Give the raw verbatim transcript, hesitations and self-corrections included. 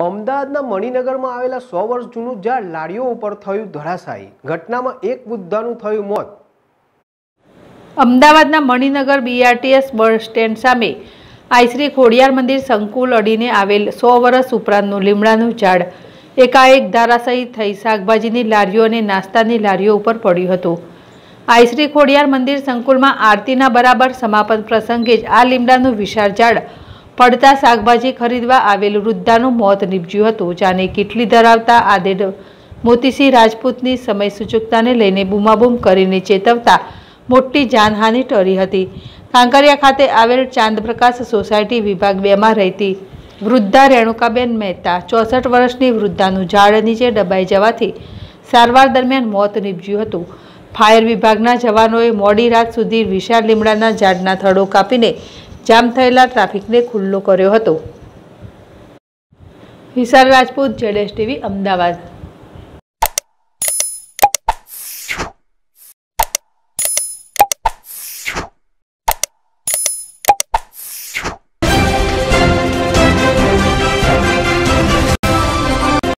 अमदावादना मणिनगरमां आवेला सौ वर्ष जूनू झाड लारीओ उपर थयुं धराशायी। घटनामां एक वृद्धनुं थयुं मोत। अमदावादना मणिनगर बीआरटीएस बस स्टेन्ड सामे आईश्री खोडियार मंदिर संकुल अडीने आवेल सौ वर्ष उपरांतनुं લીમડાનું ઝાડ एकाएक धराशायी थई शाकभाजीनी लारीओ अने नास्तानी लारीओ उपर पड्युं हतुं। आईश्री खोडियार मंदिर संकुलमां आरतीना बराबर समापन प्रसंगे ज आ લીમડાનું विशाल झाड पड़ता शाकभाजी खरीदवा आवेल वृद्धानुं मौत निपज्युं हतुं। जाने किटली धरावता आदेड मोतीसिंह राजपूतनी समय सूचकताने लईने बूमाबूम करीने चेतवता मोटी जानहानि टळी हती। कांकरिया खाते आवेल चांदप्रकाश सोसायटी विभाग बे मां रहेती वृद्धा रेणुकाबेन मेहता चौसठ वर्षनी वृद्धानुं झाड नीचे दबाई जवाथी सारवार दरमियान मौत निपज्युं हतुं। फायर विभागना जवानोए मोडी रात सुधी विशाल લીમડાના झाडना थडो कापीने जाम थयेला ट्राफिकने खुल्लो कर्यो हतो। Hisar Rajput, Z S TV, Ahmedabad.